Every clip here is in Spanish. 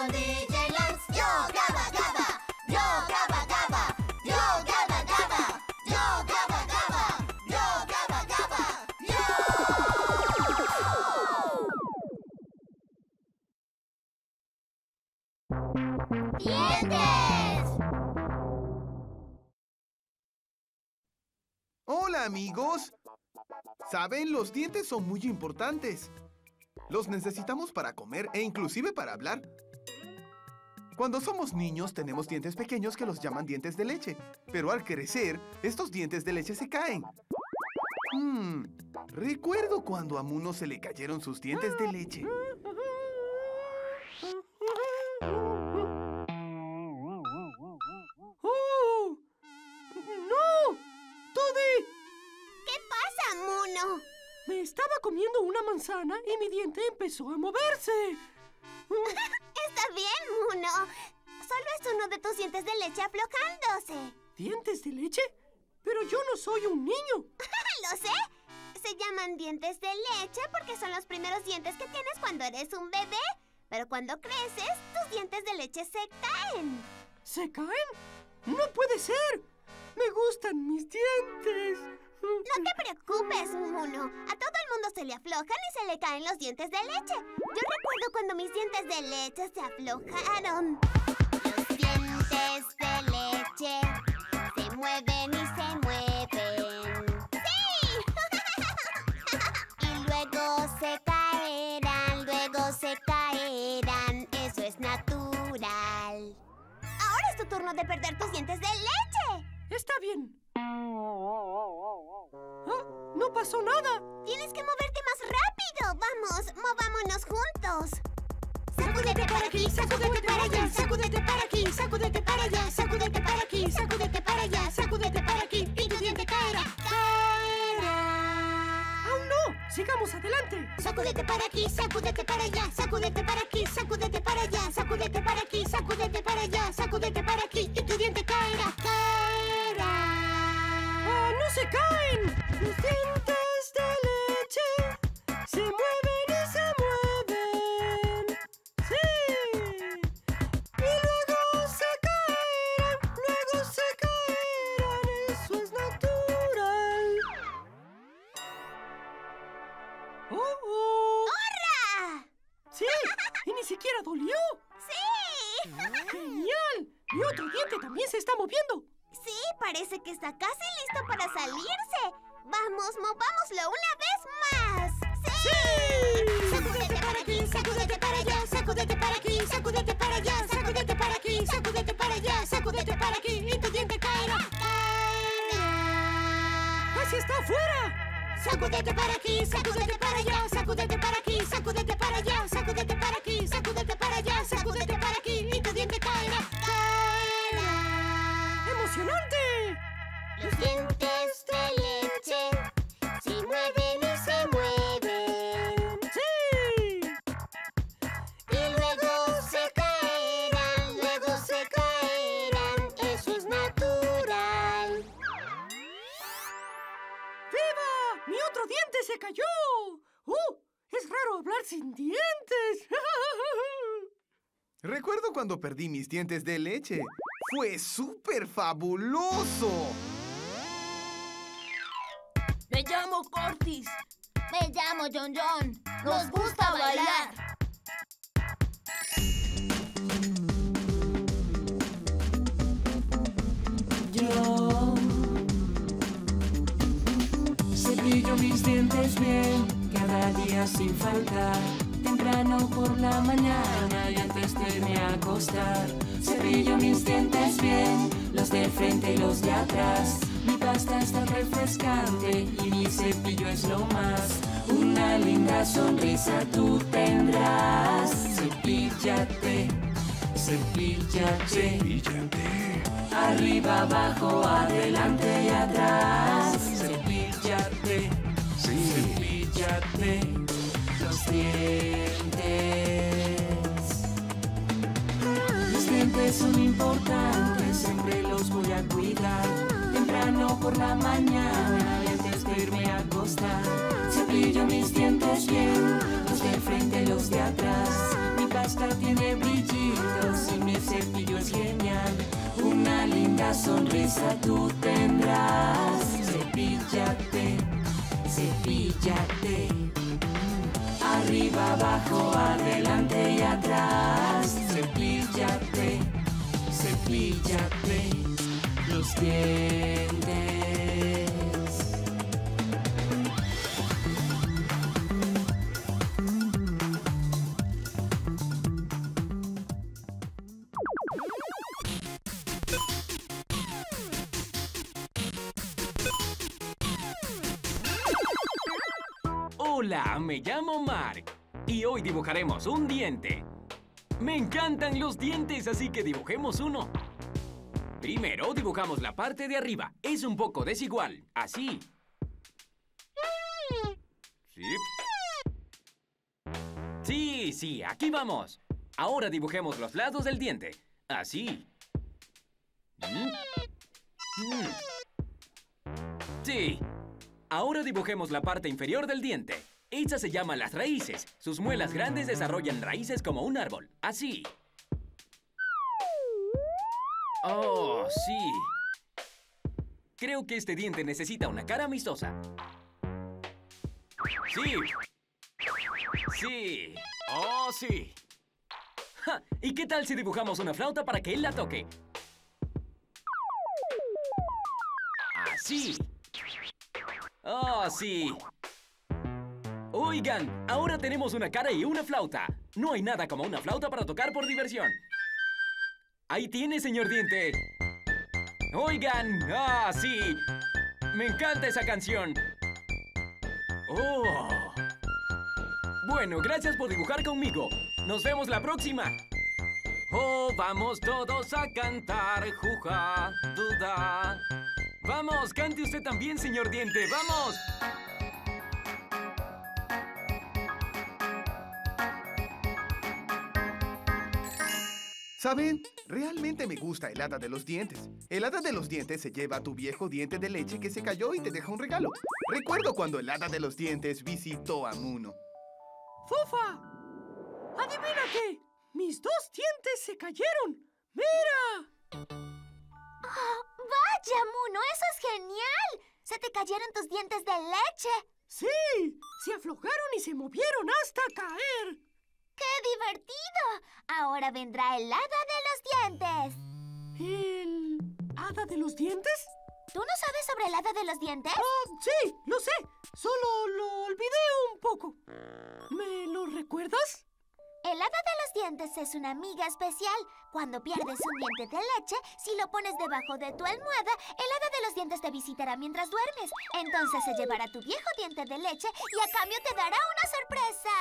con D.J. Lance. Yo gaba gaba, yo gaba gaba, yo gaba gaba, yo gaba gaba, yo gaba gaba, yo. ¡Dientes! Hola amigos. ¿Saben? Los dientes son muy importantes. Los necesitamos para comer e inclusive para hablar. Cuando somos niños tenemos dientes pequeños que los llaman dientes de leche. Pero al crecer, estos dientes de leche se caen. Recuerdo cuando a Muno se le cayeron sus dientes de leche. ¡Oh! ¡No! ¡Tudy! ¿Qué pasa, Muno? Me estaba comiendo una manzana y mi diente empezó a moverse. Está bien, Muno. Solo es uno de tus dientes de leche aflojándose. ¿Dientes de leche? Pero yo no soy un niño. Lo sé. Se llaman dientes de leche porque son los primeros dientes que tienes cuando eres un bebé. Pero cuando creces, tus dientes de leche se caen. ¿Se caen? ¡No puede ser! ¡Me gustan mis dientes! No te preocupes, Muno. A todo el mundo se le aflojan y se le caen los dientes de leche. Yo recuerdo cuando mis dientes de leche se aflojaron. Los dientes de leche se mueven y se mueven. ¡Sí! Y luego se caerán, Eso es natural. Ahora es tu turno de perder tus dientes de leche. Está bien. ¡Ah! ¡No pasó nada! ¡Tienes que moverte más rápido! ¡Vamos! ¡Movámonos juntos! ¡Sacúdete para aquí! ¡Sacúdete para allá! ¡Sacúdete para aquí! ¡Sacúdete para allá! ¡Sacúdete para aquí! ¡Sacúdete para allá! ¡Sacúdete para aquí! ¡Y tu diente caerá! ¡Caerá! ¡Aún no! ¡Sigamos adelante! ¡Sacúdete para aquí! ¡Sacúdete para allá! ¡Sacúdete para aquí! ¡Sacúdete para allá! ¡Sacúdete para aquí! ¡Sacúdete para allá! ¡Sacúdete para aquí! ¡Y tu diente caerá! ¡Caerá! ¡No se caen! Los dientes de leche se mueven y se mueven. ¡Sí! Y luego se caerán, Eso es natural. ¡Oh, oh! ¡Hurra! ¡Sí! ¡Y ni siquiera dolió! ¡Sí! ¡Genial! ¡Mi otro diente también se está moviendo! Sí, parece que está casi listo para salirse. ¡Vamos, movámoslo una vez más! ¡Sí! ¡Sí! ¡Sacúdete para aquí, sacúdete para allá! ¡Sacúdete para aquí, sacúdete para allá! ¡Sacúdete para aquí, sacúdete para allá! ¡Sacúdete para aquí y tu diente caerá! ¡Caerá! ¡Casi está afuera! ¡Sacúdete para aquí, sacúdete para allá! ¡Sacúdete para aquí, sacúdete para allá! ¡Sacúdete para aquí, sacúdete para allá! ¡Sacúdete para aquí y tu diente caerá! ¡Emocionante! Los dientes de leche se mueven y se mueven. ¡Sí! Y luego se caerán, Eso es natural. ¡Viva! ¡Mi otro diente se cayó! Es raro hablar sin dientes. Recuerdo cuando perdí mis dientes de leche. ¡Fue súper fabuloso! Me llamo Cortis. Me llamo John John. Nos gusta bailar. Yo cepillo mis dientes bien cada día sin faltar. Temprano por la mañana y antes de irme a acostar. Cepillo mis dientes bien, los de frente y los de atrás. Mi pasta está refrescante y mi cepillo es lo más. Una linda sonrisa tú tendrás. Cepíllate, cepíllate, cepíllate. Arriba, abajo, adelante y atrás. Cepíllate, sí, cepíllate los dientes. Los dientes son importantes, siempre los voy a cuidar. Temprano por la mañana, antes de irme a acostar. Cepillo mis dientes bien, los de frente y los de atrás. Mi pasta hasta tiene brillitos y mi cepillo es genial. Una linda sonrisa tú tendrás. Cepíllate, cepíllate. Arriba, abajo, adelante y atrás. Cepíllate, cepíllate los dientes. Hola, me llamo Mark y hoy dibujaremos un diente. Me encantan los dientes, así que dibujemos uno. Primero dibujamos la parte de arriba. Es un poco desigual, así. ¿Sí? Sí, aquí vamos. Ahora dibujemos los lados del diente, así. Sí. Ahora dibujemos la parte inferior del diente. Esta se llama las raíces. Sus muelas grandes desarrollan raíces como un árbol. Así. Oh, sí. Creo que este diente necesita una cara amistosa. Sí. Sí. Oh, sí. Ja, ¿y qué tal si dibujamos una flauta para que él la toque? Así. ¡Oh, sí! Oigan, ahora tenemos una cara y una flauta. No hay nada como una flauta para tocar por diversión. Ahí tiene, señor diente. Oigan, ¡ah, sí! Me encanta esa canción. ¡Oh! Bueno, gracias por dibujar conmigo. Nos vemos la próxima. ¡Oh, vamos todos a cantar! ¡Juja, duda! ¡Vamos! ¡Cante usted también, señor diente! ¡Vamos! ¿Saben? Realmente me gusta el hada de los dientes. El hada de los dientes se lleva a tu viejo diente de leche que se cayó y te deja un regalo. Recuerdo cuando el hada de los dientes visitó a Muno. ¡Fufa! ¡Adivina qué! ¡Mis dos dientes se cayeron! ¡Mira! ¡Oh, vaya, Muno! ¡Eso es genial! ¡Se te cayeron tus dientes de leche! ¡Sí! Se aflojaron y se movieron hasta caer. ¡Qué divertido! Ahora vendrá el hada de los dientes. ¿El hada de los dientes? ¿Tú no sabes sobre el hada de los dientes? Sí, lo sé. Solo lo olvidé un poco. ¿Me lo recuerdas? El hada de los dientes es una amiga especial. Cuando pierdes un diente de leche, si lo pones debajo de tu almohada, el hada de los dientes te visitará mientras duermes. Entonces se llevará tu viejo diente de leche y a cambio te dará una sorpresa.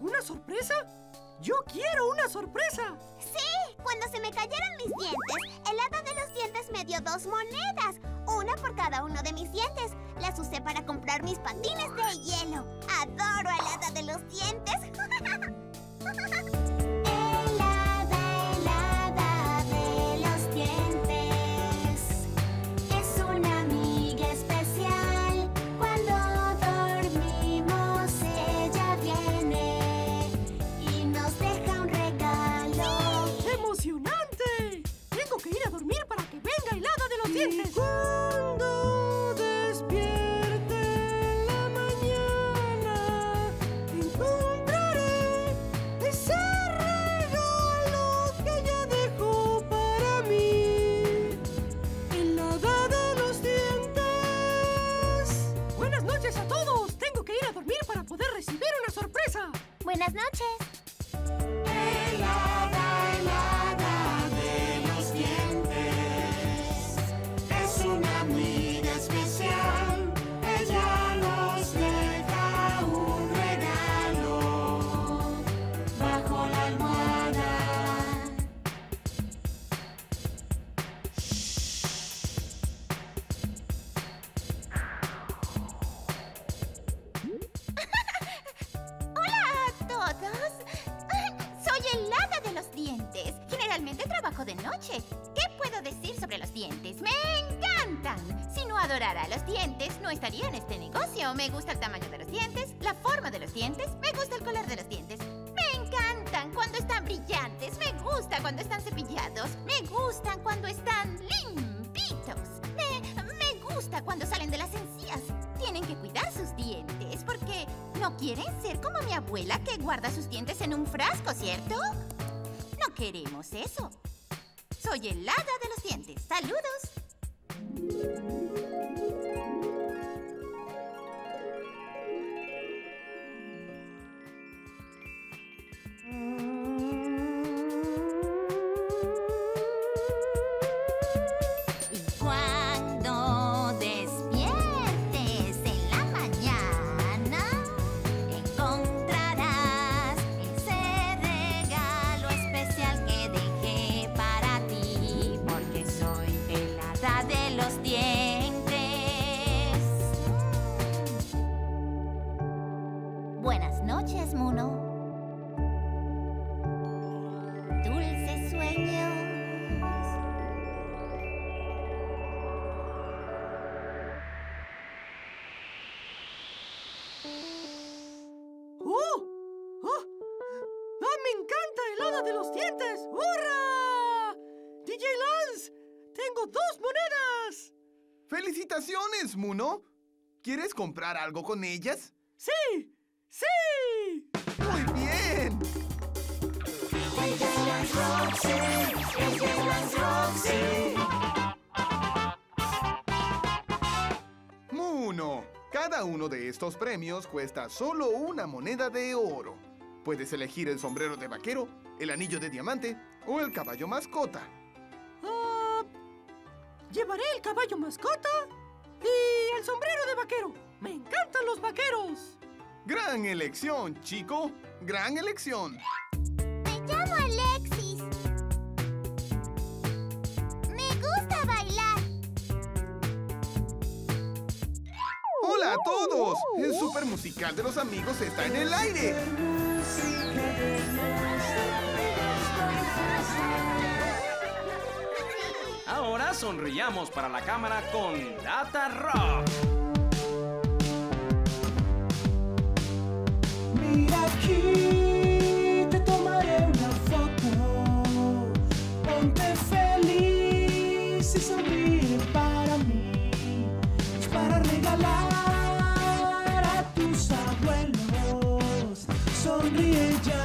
¿Una sorpresa? ¡Yo quiero una sorpresa! ¡Sí! Cuando se me cayeron mis dientes, el hada de los dientes me dio 2 monedas. Una por cada uno de mis dientes. Las usé para comprar mis patines de hielo. ¡Adoro al hada de los dientes! El hada de los dientes es una amiga especial. Cuando dormimos ella viene y nos deja un regalo. ¡Sí! ¡Emocionante! Tengo que ir a dormir para que venga el hada de los dientes. Buenas noches. Me gusta el tamaño de los dientes, la forma de los dientes, me gusta el color de los dientes. Me encantan. brillantes. Me gusta cuando están cepillados. Me gustan cuando están limpitos. Me gusta cuando salen de las encías. Tienen que cuidar sus dientes porque no quieren ser como mi abuela que guarda sus dientes en un frasco, ¿cierto? No queremos eso. Soy el hada de los dientes. ¡Saludos! Muno, ¿quieres comprar algo con ellas? ¡Sí! ¡Sí! ¡Muy bien! ¡Ella es Lance Roxy! ¡Ella es Lance Roxy! Muno, cada uno de estos premios cuesta solo una moneda de oro. Puedes elegir el sombrero de vaquero, el anillo de diamante o el caballo mascota. ¿Llevaré el caballo mascota? ¡Y el sombrero de vaquero! ¡Me encantan los vaqueros! ¡Gran elección, chico! ¡Gran elección! ¡Me llamo Alexis! ¡Me gusta bailar! ¡Hola a todos! El super musical de los amigos está en el aire. Ahora sonriamos para la cámara con Data Rock. Mira aquí, te tomaré una foto. Ponte feliz y sonríe para mí. Para regalar a tus abuelos. Sonríe ya.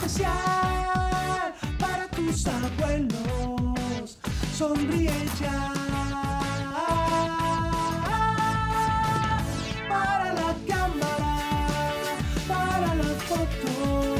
Especial para tus abuelos, sonríe ya. Para la cámara, para la foto,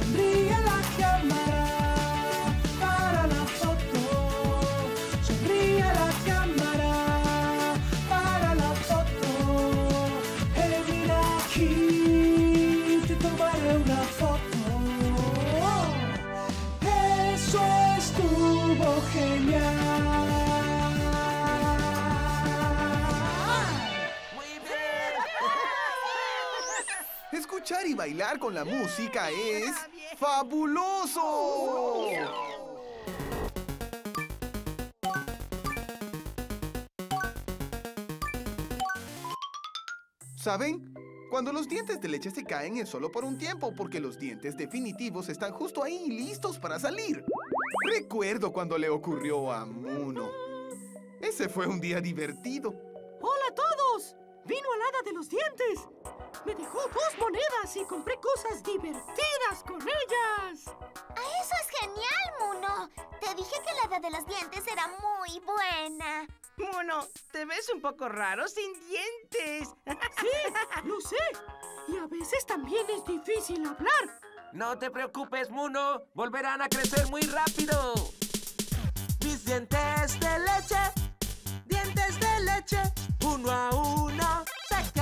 sonríe la cámara. Para la foto, sonríe la cámara. Para la foto, ven aquí, te tomaré una foto. Escuchar y bailar con la música es fabuloso. ¿Saben? Cuando los dientes de leche se caen es solo por un tiempo, porque los dientes definitivos están justo ahí, listos para salir. Recuerdo cuando le ocurrió a Muno. Ese fue un día divertido. ¡Hola a todos! Vino el hada de los dientes. Me dejó dos monedas y compré cosas divertidas con ellas. ¡Eso es genial, Muno! Te dije que la hada de los dientes era muy buena. Muno, te ves un poco raro sin dientes. Sí, lo sé. Y a veces también es difícil hablar. No te preocupes, Muno. Volverán a crecer muy rápido. Mis dientes de leche. Dientes de leche. Uno a uno. Saca.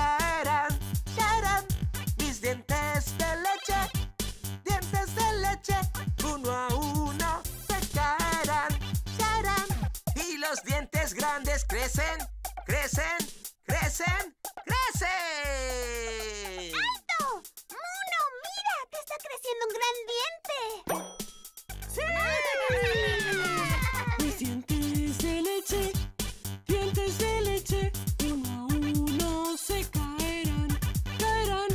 crecen, crecen, crecen, crecen. ¡Alto! ¡Muno, mira! ¡Te está creciendo un gran diente! ¡Sí! Mis dientes de leche, dientes de leche, uno a uno se caerán, caerán.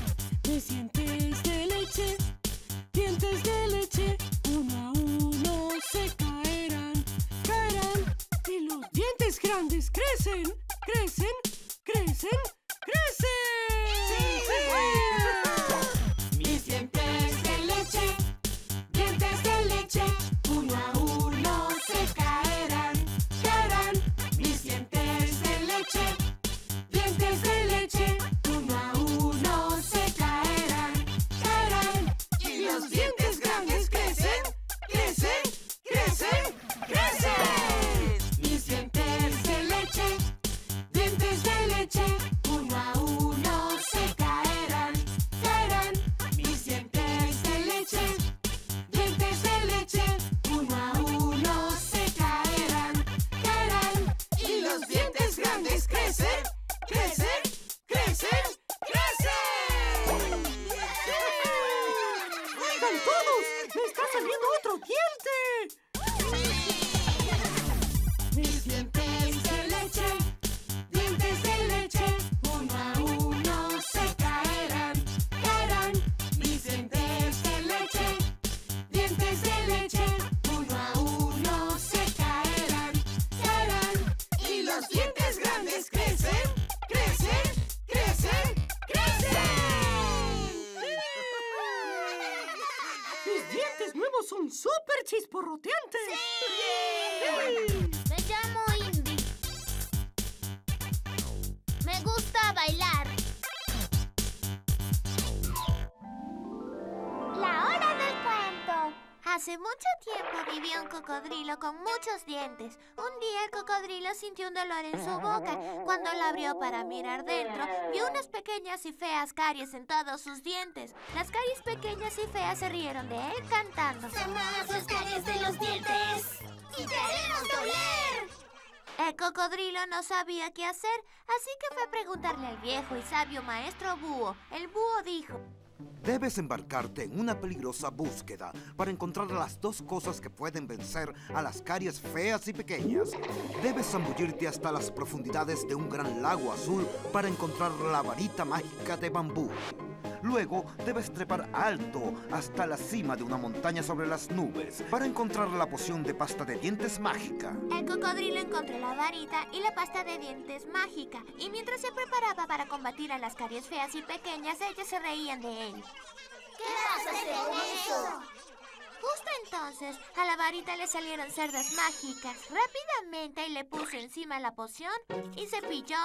Mis dientes de leche, dientes de leche, uno a uno se caerán, caerán. Y los dientes grandes crecen, crecen, crecen, crecen. ¡Sí! ¡Sí! Mis dientes de leche, dientes de leche, uno a uno se caerán, caerán. Mis dientes de leche, dientes de leche, uno a uno se caerán, caerán. Y los dientes grandes crecen, crecen, crecen, crecen. Mis dientes de leche, dientes de leche, uno a uno se caerán, caerán. Mis dientes de leche, dientes de leche, uno a uno se caerán, caerán. Y los dientes grandes crecen, crecen, crecen, crecen. ¡Oigan todos! ¡Me está saliendo otro diente! Mis dientes de leche, dientes de leche, uno a uno se caerán, caerán. Mis dientes de leche, dientes de leche, uno a uno se caerán, caerán. Y los dientes grandes crecen, crecen, crecen, crecen. Mis dientes nuevos son súper chisporroteantes. ¡Sí! Me llamo Indy. Me gusta bailar. La hora del cuento. Hace mucho tiempo vivía un cocodrilo con muchos dientes. Un día el cocodrilo sintió un dolor en su boca. Cuando la abrió para mirar dentro, vio unas pequeñas y feas caries en todos sus dientes. Las caries pequeñas y feas se rieron de él cantando: ¡Jamás las caries de los dientes! ¡Y te haremos doler! El cocodrilo no sabía qué hacer, así que fue a preguntarle al viejo y sabio maestro búho. El búho dijo: debes embarcarte en una peligrosa búsqueda para encontrar las dos cosas que pueden vencer a las caries feas y pequeñas. Debes zambullirte hasta las profundidades de un gran lago azul para encontrar la varita mágica de bambú. Luego, debes trepar alto hasta la cima de una montaña sobre las nubes para encontrar la poción de pasta de dientes mágica. El cocodrilo encontró la varita y la pasta de dientes mágica, y mientras se preparaba para combatir a las caries feas y pequeñas, ellas se reían de él. ¿Qué vas a hacer con eso? Justo entonces, a la varita le salieron cerdas mágicas. Rápidamente le puso encima la poción y cepilló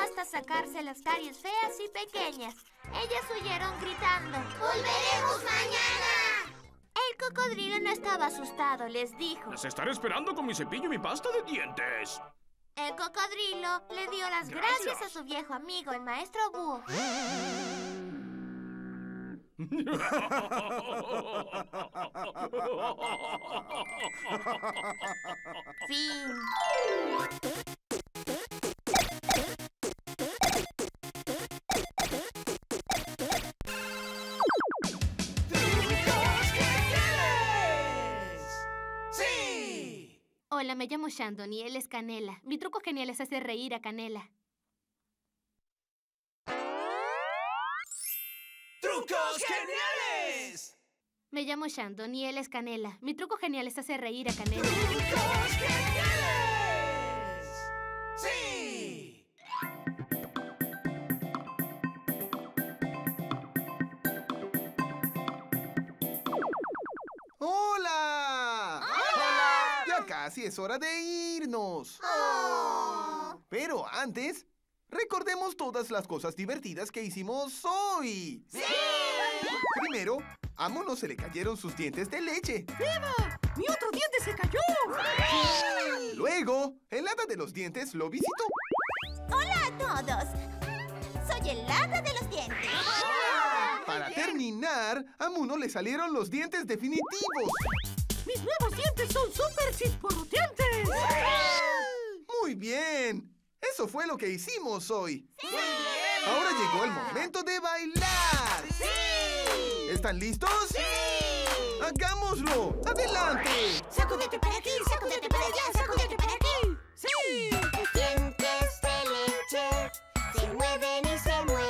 hasta sacarse las caries feas y pequeñas. Ellas huyeron gritando: ¡Volveremos mañana! El cocodrilo no estaba asustado, les dijo: les estaré esperando con mi cepillo y mi pasta de dientes. El cocodrilo le dio las gracias a su viejo amigo, el maestro búho. Fin. ¡Sí! Hola, me llamo Shandon y él es Canela. Mi truco genial es hacer reír a Canela. ¡Trucos geniales! Me llamo Shandon y él es Canela. Mi truco genial es hacer reír a Canela. ¡Trucos geniales! ¡Sí! ¡Hola! ¡Hola! Ya casi es hora de irnos. Oh. Pero antes, recordemos todas las cosas divertidas que hicimos hoy. ¡Sí! Primero, a Muno se le cayeron sus dientes de leche. ¡Viva! ¡Mi otro diente se cayó! ¡Sí! Luego, el hada de los dientes lo visitó. ¡Hola a todos! ¡Soy el hada de los dientes! ¡Ah! Para terminar, a Muno le salieron los dientes definitivos. ¡Mis nuevos dientes son súper chisporroteantes! ¡Sí! ¡Muy bien! ¡Eso fue lo que hicimos hoy! ¡Sí! ¡Ahora llegó el momento de bailar! ¡Sí! ¿Están listos? ¡Sí! ¡Hagámoslo! ¡Adelante! ¡Sacúdete para aquí! ¡Sacúdete para allá! ¡Sacúdete para aquí! ¡Sí! Dientes de leche se mueven y se mueven.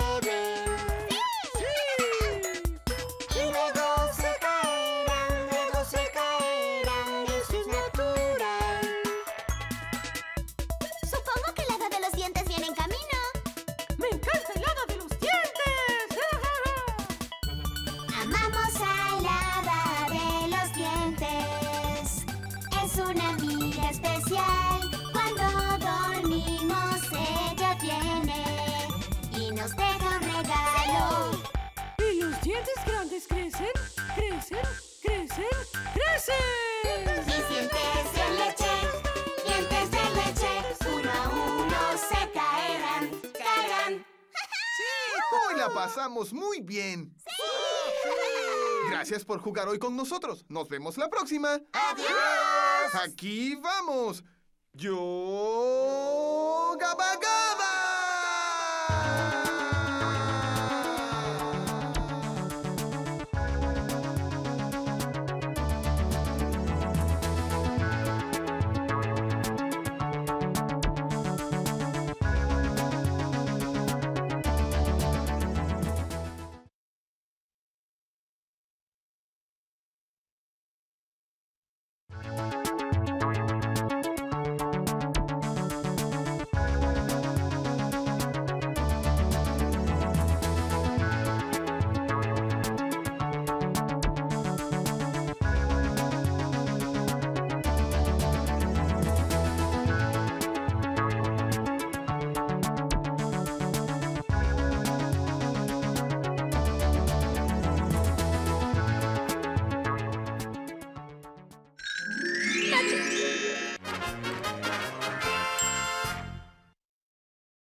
Pasamos muy bien. ¡Sí! Gracias por jugar hoy con nosotros. Nos vemos la próxima. ¡Adiós! Aquí vamos. Yo...